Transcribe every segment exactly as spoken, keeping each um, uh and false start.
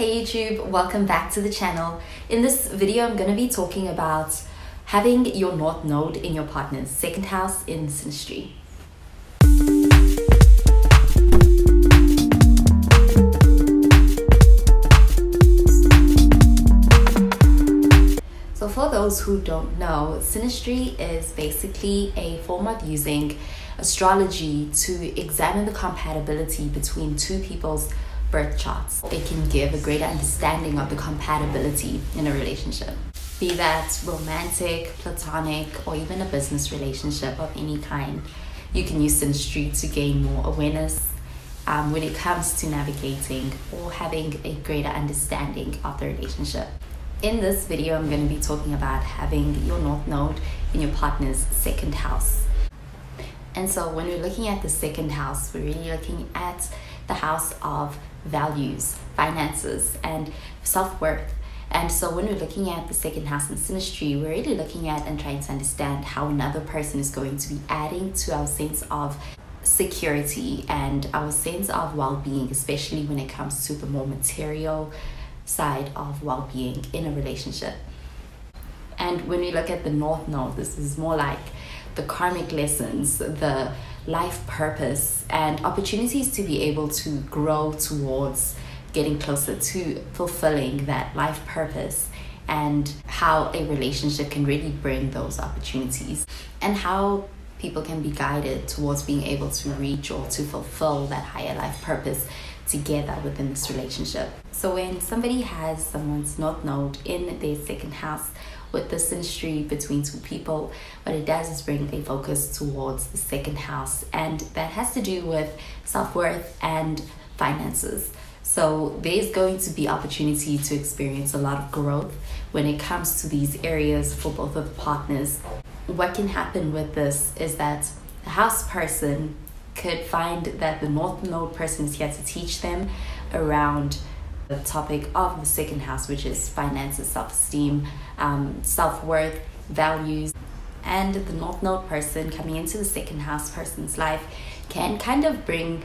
Hey YouTube, welcome back to the channel. In this video, I'm going to be talking about having your North Node in your partner's second house in Sinistry. So for those who don't know, Sinistry is basically a format using astrology to examine the compatibility between two people's birth charts. It can give a greater understanding of the compatibility in a relationship, be that romantic, platonic, or even a business relationship of any kind. You can use Sinastry to gain more awareness um, when it comes to navigating or having a greater understanding of the relationship. In this video, I'm going to be talking about having your North Node in your partner's second house. And so when we're looking at the second house, we're really looking at the house of values, finances, and self-worth. And so when we're looking at the second house in Sinistry, we're really looking at and trying to understand how another person is going to be adding to our sense of security and our sense of well-being, especially when it comes to the more material side of well-being in a relationship. And when we look at the North Node, this is more like the karmic lessons, the life purpose, and opportunities to be able to grow towards getting closer to fulfilling that life purpose, and how a relationship can really bring those opportunities, and how people can be guided towards being able to reach or to fulfill that higher life purpose together within this relationship. So when somebody has someone's North Node in their second house with the Sinastry between two people, what it does is bring a focus towards the second house, and that has to do with self-worth and finances. So there's going to be opportunity to experience a lot of growth when it comes to these areas for both of the partners. What can happen with this is that the house person could find that the North Node person is here to teach them around the topic of the second house, which is finances, self-esteem, um, self-worth, values. And the North Node person coming into the second house person's life can kind of bring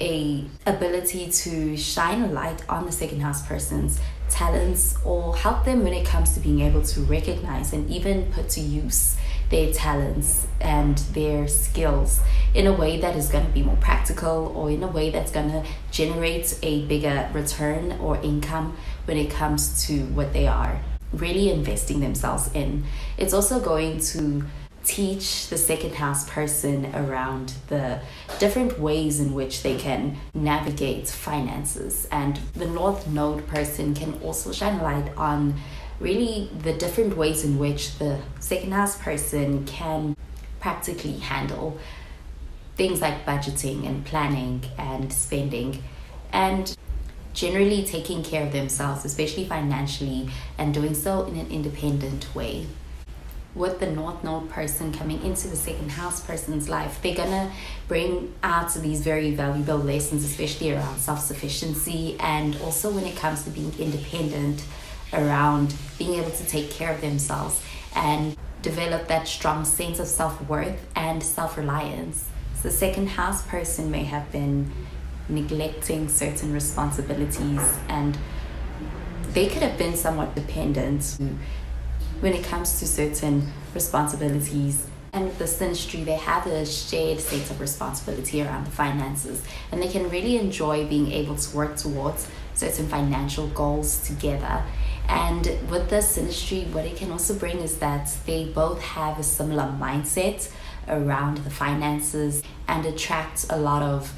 a ability to shine a light on the second house person's talents, or help them when it comes to being able to recognize and even put to use their talents and their skills in a way that is going to be more practical, or in a way that's going to generate a bigger return or income when it comes to what they are really investing themselves in. It's also going to teach the second house person around the different ways in which they can navigate finances, and the North Node person can also shine light on really the different ways in which the second house person can practically handle things like budgeting and planning and spending, and generally taking care of themselves, especially financially, and doing so in an independent way. With the North Node person coming into the second house person's life, they're gonna bring out these very valuable lessons, especially around self-sufficiency, and also when it comes to being independent, around being able to take care of themselves and develop that strong sense of self-worth and self-reliance. So the second house person may have been neglecting certain responsibilities, and they could have been somewhat dependent when it comes to certain responsibilities. And with the Sinastry, they have a shared sense of responsibility around the finances, and they can really enjoy being able to work towards certain financial goals together. And with the Sinastry, what it can also bring is that they both have a similar mindset around the finances and attract a lot of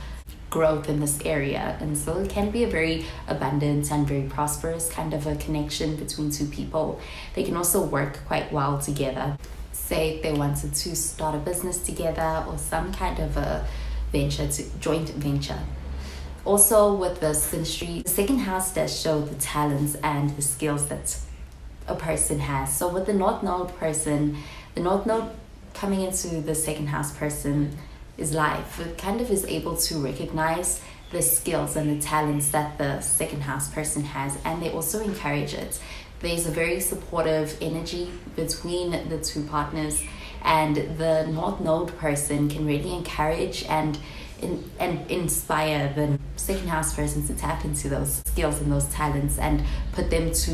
growth in this area. And so it can be a very abundant and very prosperous kind of a connection between two people. They can also work quite well together. Say if they wanted to start a business together, or some kind of a venture, to joint venture. Also with the Sinastry, the second house does show the talents and the skills that a person has. So with the North Node person, the North Node coming into the second house person is life. It kind of is able to recognize the skills and the talents that the second house person has, and they also encourage it. There's a very supportive energy between the two partners, and the North Node person can really encourage and, and inspire the second house, for instance, to tap into those skills and those talents and put them to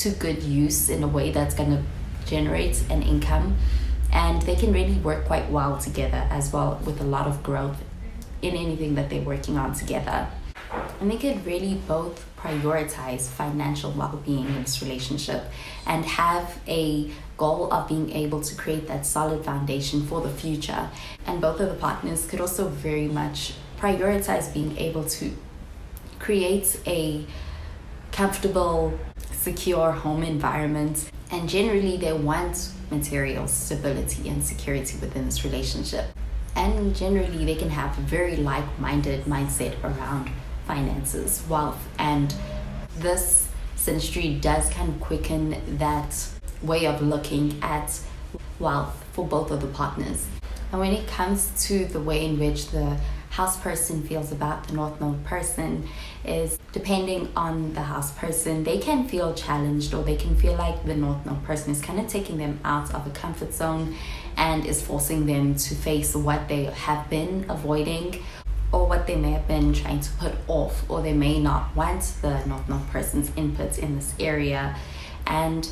to good use in a way that's going to generate an income. And they can really work quite well together as well, with a lot of growth in anything that they're working on together. And they could really both prioritize financial well-being in this relationship and have a goal of being able to create that solid foundation for the future. And both of the partners could also very much prioritize being able to create a comfortable, secure home environment. And generally, they want material stability and security within this relationship. And generally, they can have a very like-minded mindset around finances, wealth, and this Sinistry does kind of quicken that way of looking at wealth for both of the partners. And when it comes to the way in which the house person feels about the North Node person is, depending on the house person, they can feel challenged, or they can feel like the North Node person is kind of taking them out of a comfort zone and is forcing them to face what they have been avoiding, or what they may have been trying to put off, or they may not want the North Node person's input in this area. And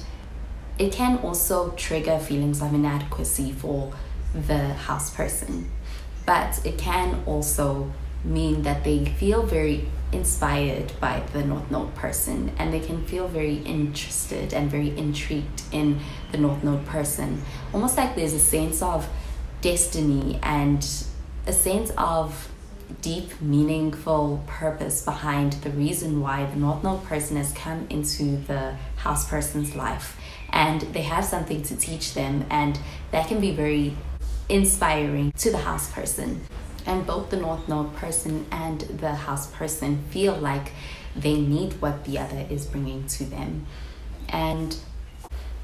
it can also trigger feelings of inadequacy for the house person. But it can also mean that they feel very inspired by the North Node person, and they can feel very interested and very intrigued in the North Node person. Almost like there's a sense of destiny and a sense of deep, meaningful purpose behind the reason why the North Node person has come into the house person's life, and they have something to teach them, and that can be very inspiring to the house person. And both the North Node person and the house person feel like they need what the other is bringing to them, and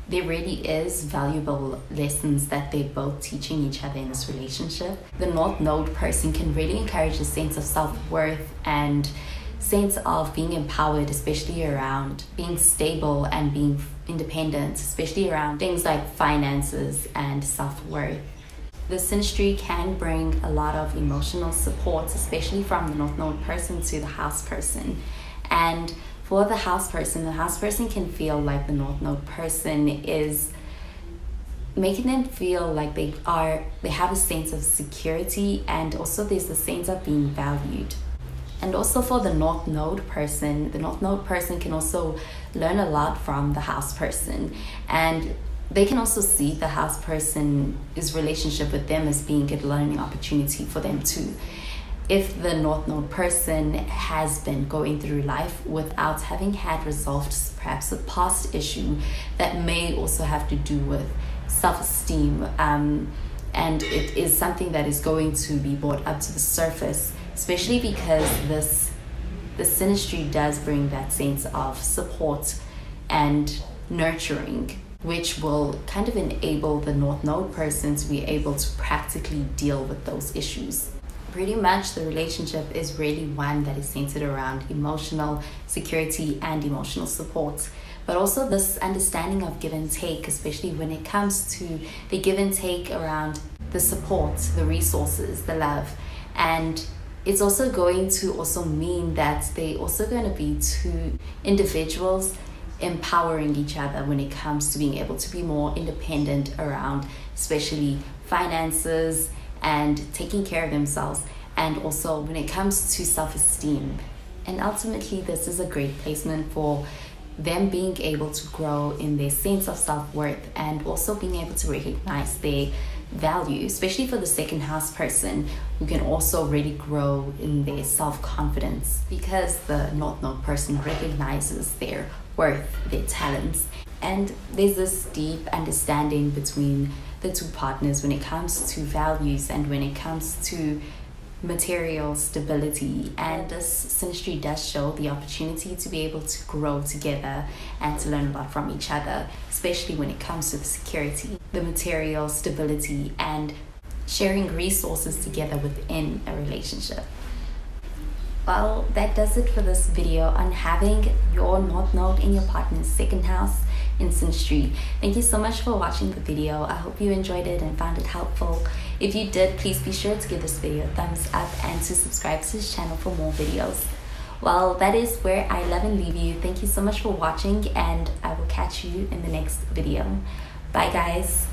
there really is valuable lessons that they're both teaching each other in this relationship. The North Node person can really encourage a sense of self-worth and sense of being empowered, especially around being stable and being independent, especially around things like finances and self-worth. The Sinistry can bring a lot of emotional support, especially from the North Node person to the house person. And for the house person, the house person can feel like the North Node person is making them feel like they are, they have a sense of security, and also there's a sense of being valued. And also for the North Node person, the North Node person can also learn a lot from the house person, and they can also see the house person's relationship with them as being a good learning opportunity for them too. If the North Node person has been going through life without having had resolved perhaps a past issue that may also have to do with self-esteem, um, and it is something that is going to be brought up to the surface, especially because this the Sinistry does bring that sense of support and nurturing, which will kind of enable the North Node person to be able to practically deal with those issues. Pretty much the relationship is really one that is centered around emotional security and emotional support, but also this understanding of give and take, especially when it comes to the give and take around the support, the resources, the love. And it's also going to also mean that they're also going to be two individuals empowering each other when it comes to being able to be more independent around especially finances and taking care of themselves, and also when it comes to self-esteem. And ultimately, this is a great placement for them being able to grow in their sense of self-worth, and also being able to recognize their value, especially for the second house person, who can also really grow in their self-confidence, because the North Node person recognizes their worth, their talents. And there's this deep understanding between the two partners when it comes to values and when it comes to material stability. And this Sinistry does show the opportunity to be able to grow together and to learn a lot from each other, especially when it comes to the security, the material stability, and sharing resources together within a relationship. Well, that does it for this video on having your North Node in your partner's second house. in Sinistry. Thank you so much for watching the video. I hope you enjoyed it and found it helpful. If you did, please be sure to give this video a thumbs up and to subscribe to this channel for more videos. Well, that is where I love and leave you. Thank you so much for watching, and I will catch you in the next video. Bye guys.